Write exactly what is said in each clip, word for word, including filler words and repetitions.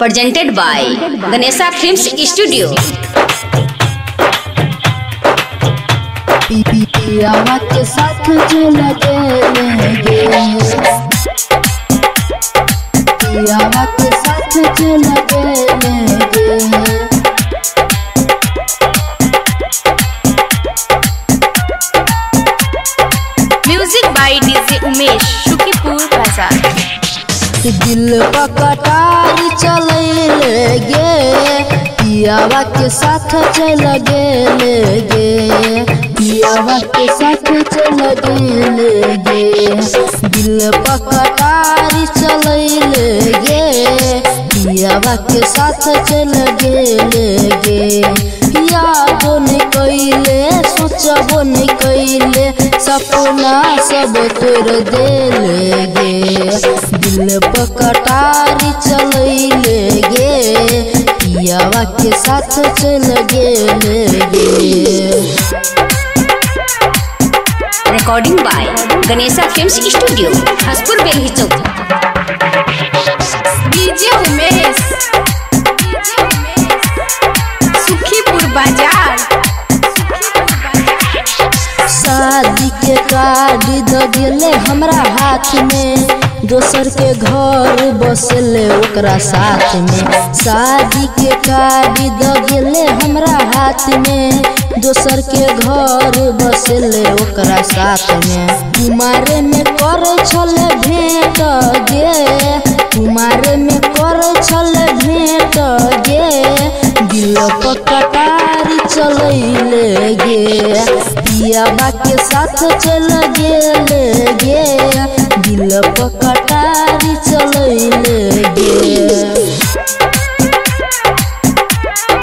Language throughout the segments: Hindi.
Presented by Ganesha films studio. पियबा के साथ चलगेले गे, पियबा के साथ चलगेले गे, music by DJ Umesh Shukipur बाजार। दिल पकटार चलैले गे, पियबा के साथ चलगेले गे, पियबा के साथ चलगेले गे, दिल पकटार चलैले गे, पियबा के साथ चलगेले गे, यादो निकले सोचबो निकले सपना सब तोर देले गे, दिल पकटारी चलैले गे, पियबा के साथ चलगेले गे। Recording by Ganesha films studio Haspur Belhi Chowk. DJ Umesh Sukhipur बाजार। शादी के कार्ड द गेले हमरा हाथ में, दोसर के घर बसले ओकरा साथ में, शादी के कार्ड द गेले हमरा हाथ में, दोसर के घर बसले ओकरा साथ में, तुम्हारे में कर छले भेंट गे, तुम्हारे में कर छले भेंट गे, दिल पकटारी चलैले गे, पियबा के साथ चलगेले गे, दिल पकटारी चलैले गे।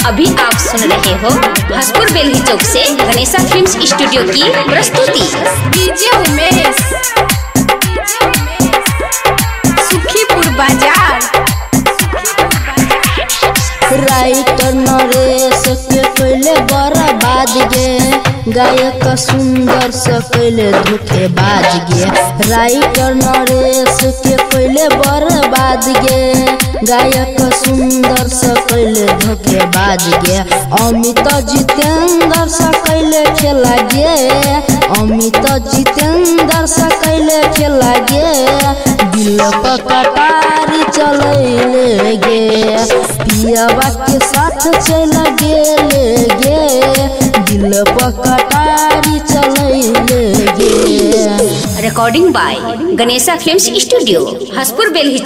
अभी आप सुन रहे हो हसपुर बेलही चौक से गणेशा फिल्म्स स्टूडियो की प्रस्तुति। डीजे उमेश सुखीपुर बाजार। राइटर नरेश के पहले बर्बाद गे, गायक सुंदर से कैले धोखेबाज गे, राइटर नरेश के कैले बर्बाद गे, गायक सुंदर से कैले धोखेबाज गे, अमित जितेंद्र से कैले खेला गे, अमित जितेंद्र से कैले खेला गे, दिल पकटारी चलैले गे, पियबा के साथ चलगेले गे, दिल पकटारी चलैले गे। Recording by Ganesha films studio Haspur Belhi.